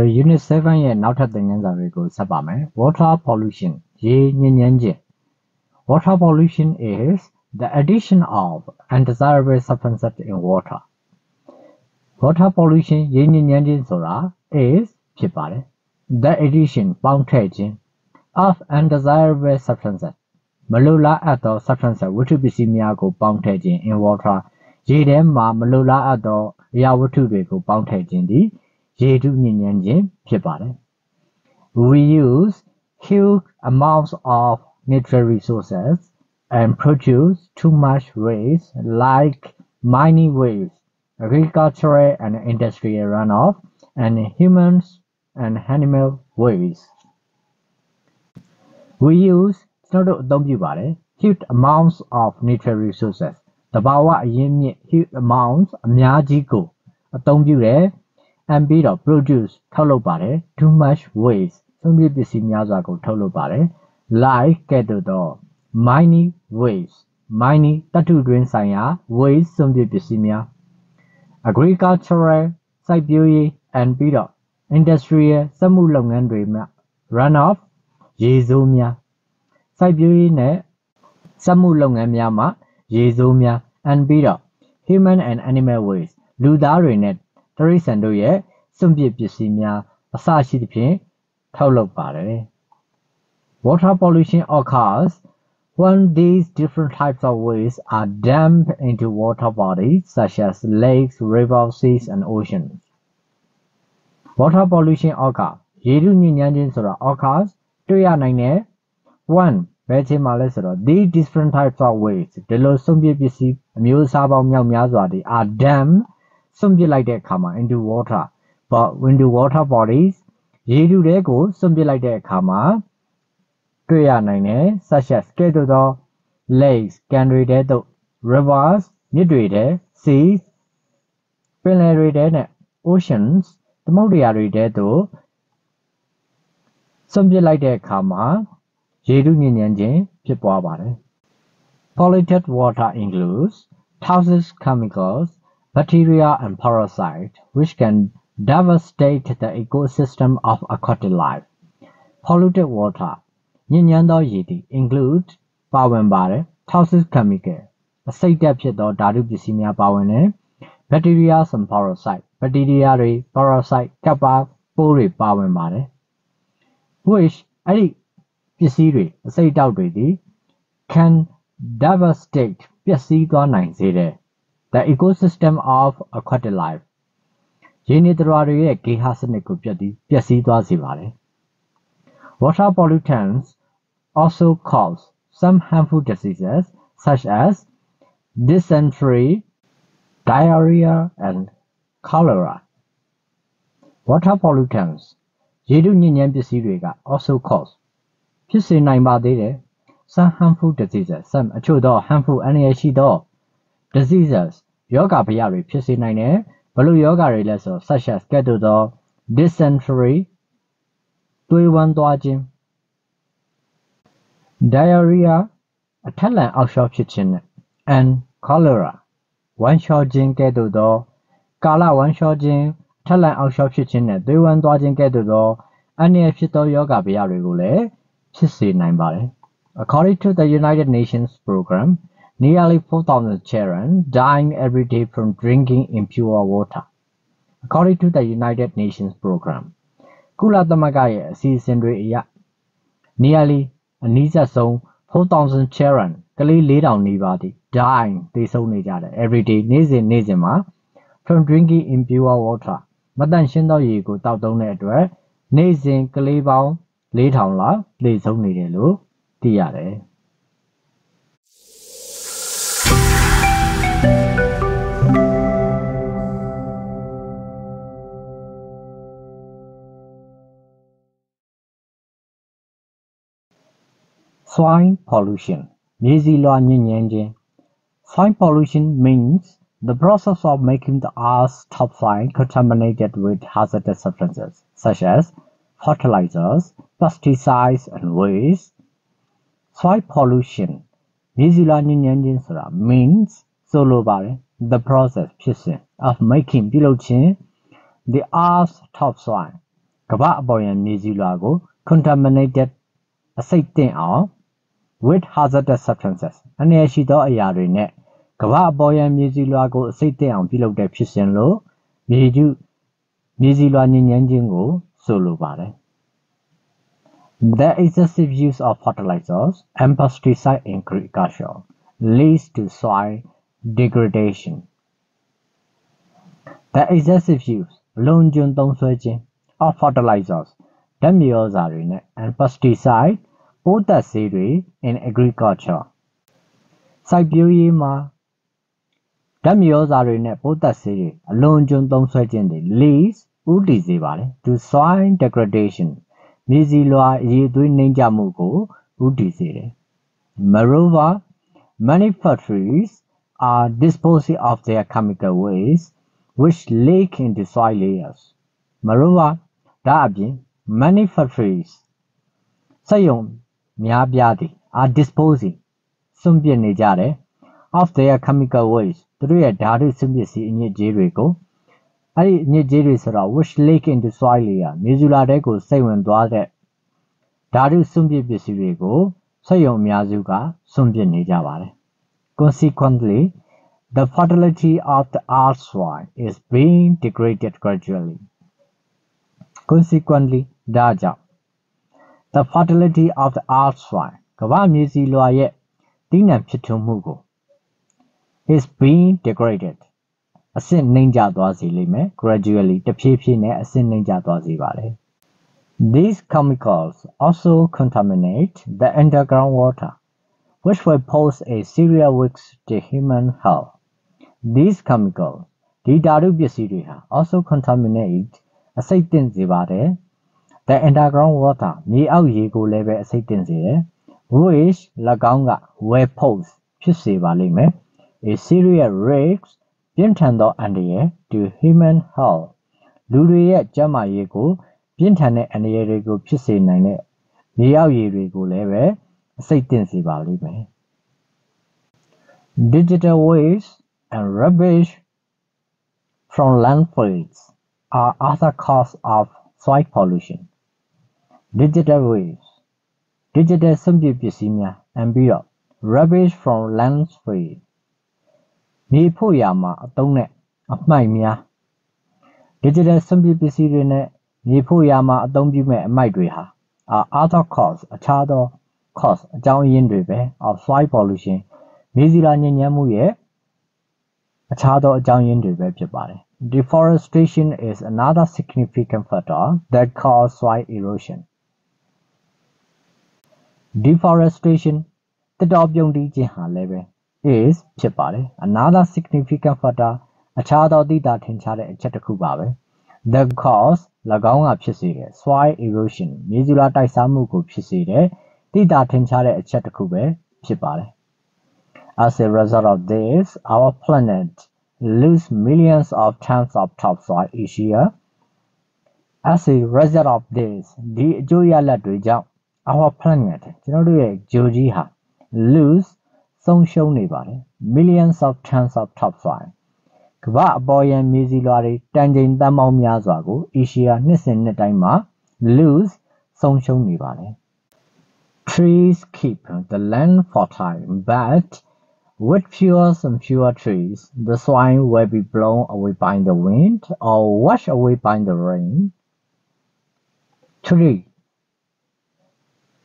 Unit 7 ရဲ့နောက်ထပ်သင်ခန်းစာတွေကိုဆက်ပါမယ် Water pollution ရေညစ်ညမ်းခြင်း Water pollution is the addition of undesirable substances in water. Water pollution ရေညစ်ညမ်းခြင်းဆိုတာ is ဖြစ်ပါတယ် The addition ပေါင်းထည့်ခြင်း of undesirable substances မလိုလားအပ်သော substances ဝတ္ထုပစ္စည်းများကိုပေါင်းထည့်ခြင်း in water ရေထဲမှာမလိုလားအပ်သောအရာဝတ္ထုတွေကိုပေါင်းထည့်ခြင်းသည်ရေထုညစ်ညမ်းခြင်းဖြစ်ပါတယ် We use huge amounts of natural resources and produce too much waste like mining waste, agricultural and industrial runoff, and humans and animal waste. We use ကျွန်တော်တို့အသုံးပြုပါတယ် huge amounts of natural resources တဘာဝအရင်းမြစ် huge amounts အများကြီးကိုအသုံးပြုတယ် and ပြီးတော့ produce ထုတ်လုပ်ပါတယ် too much waste သုံးပြပစ္စည်းများစွာကိုထုတ်လုပ်ပါတယ် like ကဲ့သို့သော mining waste mining သတ္တုတွင်းဆိုင်ရာ waste သုံးပြပစ္စည်းများ agricultural စိုက်ပျိုးရေး and ပြီးတော့ industrial စက်မှုလုပ်ငန်းတွေမှာ runoff ရေဆိုးများစိုက်ပျိုးရေးနဲ့စက်မှုလုပ်ငန်းများမှာရေဆိုးများ and ပြီးတော့ human and animal waste လူသားတွေနဲ့တရိษံတို့ရဲ့စွန့်ပစ်ပစ္စည်းများအစရှိသဖြင့်ထောက်လုပ်ပါတယ် Water pollution occurs when these different types of waste are dumped into water bodies such as lakes, rivers, seas, and oceans. Water pollution occurs ရေထုညစ်ညမ်းခြင်းဆိုတာ occurs တွေ့ရနိုင်တယ် One ဘယ်ချိန်မှာလဲဆိုတော့ these different types of waste ဒီလိုစွန့်ပစ်ပစ္စည်းအမျိုးအစားပေါင်းမြောက်များစွာတွေ are dumpedစွန့်ပစ်လိုက်တဲ့အခါမှာ into water but into water bodies ရေထုတွေကိုစွန့်ပစ်လိုက်တဲ့အခါမှာတွေ့ရနိုင်တယ် such as ကဲ့သို့သော lakes ကန်တွေထဲသို့ rivers မြစ်တွေထဲ seas ပင်လယ်တွေထဲနဲ့ oceans သမုဒ္ဒရာတွေထဲသို့စွန့်ပစ်လိုက်တဲ့အခါမှာရေထုညစ်ညမ်းခြင်းဖြစ်ပွားပါတယ် Polluted water includes toxic chemicals bacteria and parasites which can devastate the ecosystem of aquatic life. Polluted water ညစ်ညမ်းသောရေသည် include ပါဝင်ပါတယ် toxic chemical အဆိပ်ဓာတ်ဖြစ်သောဓာတုပစ္စည်းများပါဝင်တယ် bacteria and parasites ဘက်တီးရီးယားတွေ parasite ကပ်ပါပိုးတွေပါဝင်ပါတယ် which အဲ့ဒီပစ္စည်းတွေအဆိပ်ဓာတ်တွေသည် can devastate ပျက်စီးသွားနိုင်စေတယ်The ecosystem of aquatic life ရေနေသတ္တဝါတွေရဲ့ဂေဟစနစ်ကိုပျက်စီးသွားစေပါတယ် Water pollutants also cause some harmful diseases such as dysentery, diarrhea, and cholera. Water pollutants ရေထုညစ်ညမ်းပစ္စည်းတွေက also cause ဖြစ်စေနိုင်ပါသေးတယ် some harmful diseases အချို့သော harmful အန္တရာယ်ရှိသောdiseases ယောဂဗျာတွေဖြစ်စေနိုင်တယ်ဘလို့ယောဂတွေလဲဆို such as ကဲ့သို့သော dysentery သွေးဝမ်းသွားခြင်း diarrhea အထက်လန်အောက်လျှောဖြစ်ခြင်း and cholera ဝမ်းလျှောခြင်းကဲ့သို့သောကာလဝမ်းလျှောခြင်းအထက်လန်အောက်လျှောဖြစ်ခြင်းနဲ့သွေးဝမ်းသွားခြင်းကဲ့သို့သောအန္တရာယ်ဖြစ်သောယောဂဗျာတွေကိုလည်းဖြစ်စေနိုင်ပါတယ် According to the United Nations program Nearly 4,000 children dying every day from drinking impure water, according to the United Nations program. ကုလသမဂ္ဂရဲ့အစီအစဉ်တွေအရ nearly အနည်းဆုံး 4,000 children ကလေး 4,000 နီးပါး dying သေဆုံးနေကြတယ် every day နေ့စဉ်မှာ from drinking impure water မသန့်ရှင်းသောရေကိုတောက်သုံးတဲ့အတွက်နေ့စဉ်ကလေးပေါင်း 4,000 လောက်သေဆုံးနေတယ်လို့သိရတယ်Soil pollution မြေဆီလွှာညစ်ညမ်းခြင်း Soil pollution means the process of making the earth's topsoil contaminated with hazardous substances such as fertilizers, pesticides, and waste. Soil pollution မြေဆီလွှာညစ်ညမ်းခြင်းဆိုတာ means ဆိုလိုပါတယ် the process ဖြစ်စဉ် of making ပြုလုပ်ခြင်း the earth's topsoil Kababoyan Nizulago, contaminated acetate are with hazardous substances. And as she thought a yarrinet, Kababoyan Nizulago, acetate and below the Piscian low, Nizu Niziluan Yanjingo, solo bare. The excessive use of fertilizers and pesticides in agriculture leads to soil degradation. The excessive use of fertilizers, demiosarine, and pesticides both the series in agriculture. Siberia, demiosarine, both the series, leads to soil degradation. Moreover, many factories are disposing of their chemical waste which leak into soil layers. Moreover, many factories are disposing of their chemical waste through a dirty symbiosis in your which leak into soil layer, Mizula Rego, Sayon Dwade Daru Sumbi Bisivigo, Sayon Miazuka, Sumbi Nijavare. Consequently, the fertility of the earth soil is being degraded gradually. Consequently, Daja, the fertility of the earth soil, Kawa Miziloye, Dinam Chitumugo, is being degraded. Asin ninja dwazilime gradually the pipine asin ninja dwazivale. These chemicals also contaminate the underground water, which will pose a serious risk to human health. These chemicals, the Darubia also contaminate acetin zivare, the underground water, ni au yigo leve acetin zire, which laganga will pose pusivalime, a serious risk. Pintando and the to human health. Luria Jama Yego, Pintane and the Erego Piscine, Niao Yerego Leve, Satan Sibalime. Digital waste and rubbish from landfills are other cause of soil pollution. Digital waste, digital Sumbipisimia, and beyond, rubbish from landfills. Nipoyama Done of my mia. Digital Sumbi Pisirine, Nipoyama Donbume and Migriha are other cause, a chado cause, John Yendribe of soil pollution. Mizilan Yamuye, a chado John Yendribe. Deforestation is another significant factor that causes soil erosion. Deforestation, the Dobyong Dijiha Leve. Is Chipare another significant factor? A child of the Datin Chare Chatakubabe. The cause Laganga Pisire, soil erosion, Mizula Taisamuku Pisire, the Datin Chare Chatakube, Chipare. As a result of this, our planet loses millions of tons of topsoil each year. As a result of this, the Joya Ladrija, our planet, General Jojiha, loses millions of tons of topsoil. Kababoyan Mizilari Tanjin Damao Miazago, Ishia Nisin Netaima, lose Songshon Nibari. Trees keep the land fertile, but with fewer and fewer trees, the soil will be blown away by the wind or washed away by the rain. 3.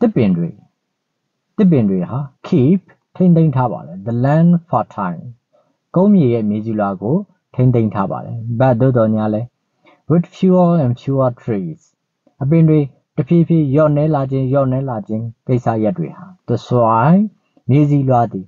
The boundary keep the land for time. Gomiye Mizulago, Tending Tabale, Bado Doniale, with fewer and fewer trees. A binry, the pipi, your nail lodging, Pesa Yadriha. The soil, Miziladi,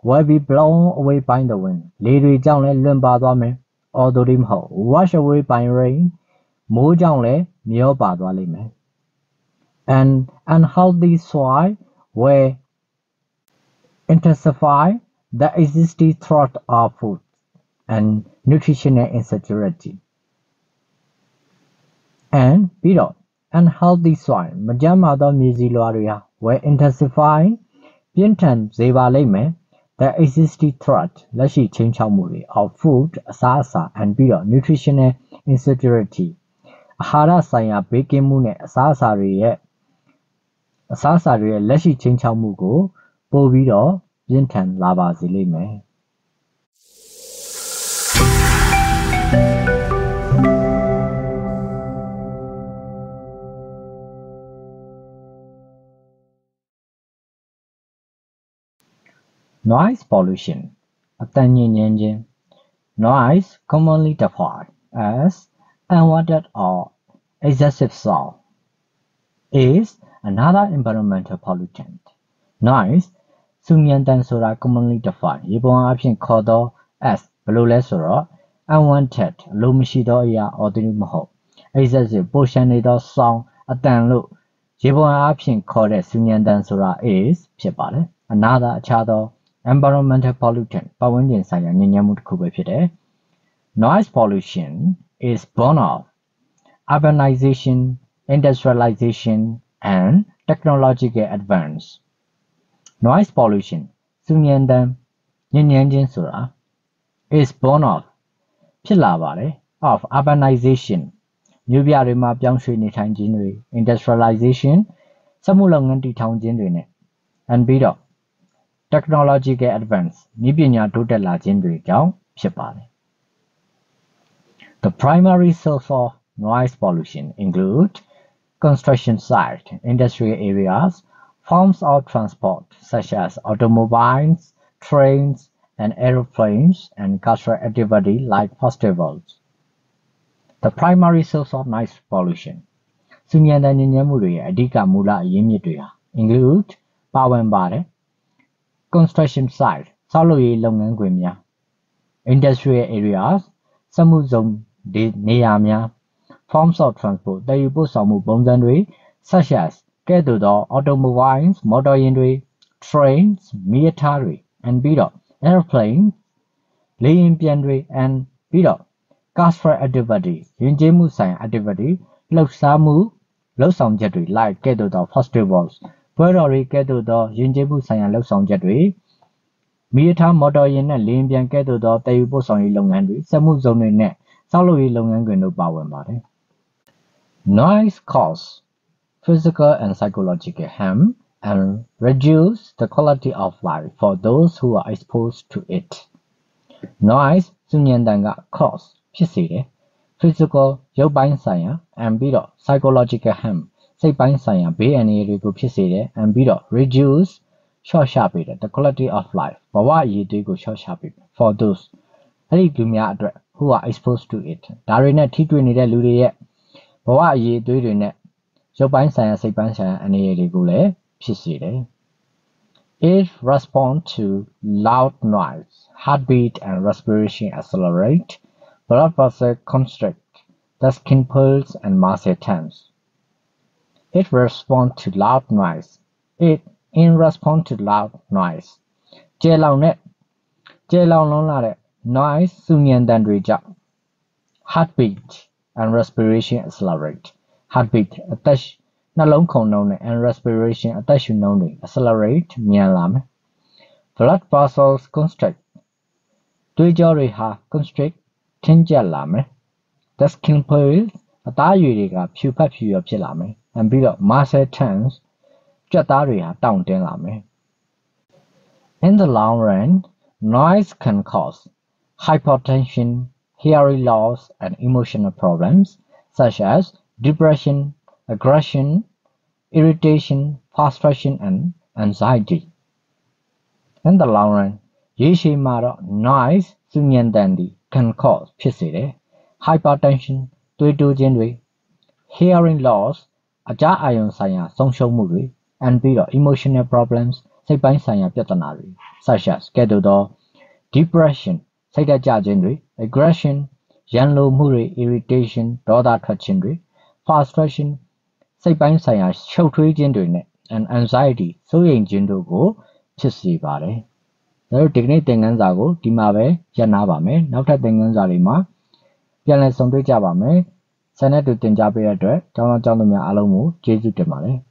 will be blown away by the wind. Liri Jangle Lumbadome, or Dorimho, wash away by rain, Mu Jangle, Mio Badwalime. And unhealthy soil where intensify the existing threat of food and nutritional insecurity. And beyond, unhealthy soil, Majamada Miziloria, will intensify the existing threat of food, sasa, and beyond nutritional insecurity. Ahara Saya Beke Mune Sasari Sasari Leshi Chincha Mugo, Bovido, Jintan Lava Zilime. Noise pollution. Noise, commonly defined as unwanted or excessive sound, is another environmental pollutant. Noise, commonly defined as unwanted, excessive sound, is another environmental pollutant. Noise pollution is born of urbanization, industrialization, and technological advance. Noise pollution is born of urbanization, industrialization, and beyond. Technological advance, the primary source of noise pollution include construction sites, industrial areas, forms of transport such as automobiles, trains, and aeroplanes, and cultural activity like festivals. The primary source of noise pollution include construction sites, industrial areas, forms of transport, such as automobiles, motor trains, military, and airplanes, and cultural activities, like festivals, noise cause physical and psychological harm and reduce the quality of life for those who are exposed to it. Noise cause physical and psychological harm. And reduce the quality of life for those who are exposed to it. It responds to loud noise, heartbeat and respiration accelerate, blood vessels constrict, the skin pulls and muscle tense. It responds to loud noise. It in response to loud noise. Noise heartbeat and respiration accelerate. Heartbeat attach and respiration attach accelerate. Blood vessels constrict. Constrict the skin pulls and build up muscle tense, down. In the long run, noise can cause hypertension, hearing loss, and emotional problems such as depression, aggression, irritation, frustration, and anxiety. In the long run, noise can cause hypertension, hearing loss, and emotional problems such as depression, aggression, irritation, frustration, and anxiety. So, Senate to Tinjabi address, John John Alamo, Jesus de Male.